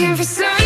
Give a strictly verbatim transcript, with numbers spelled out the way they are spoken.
looking for some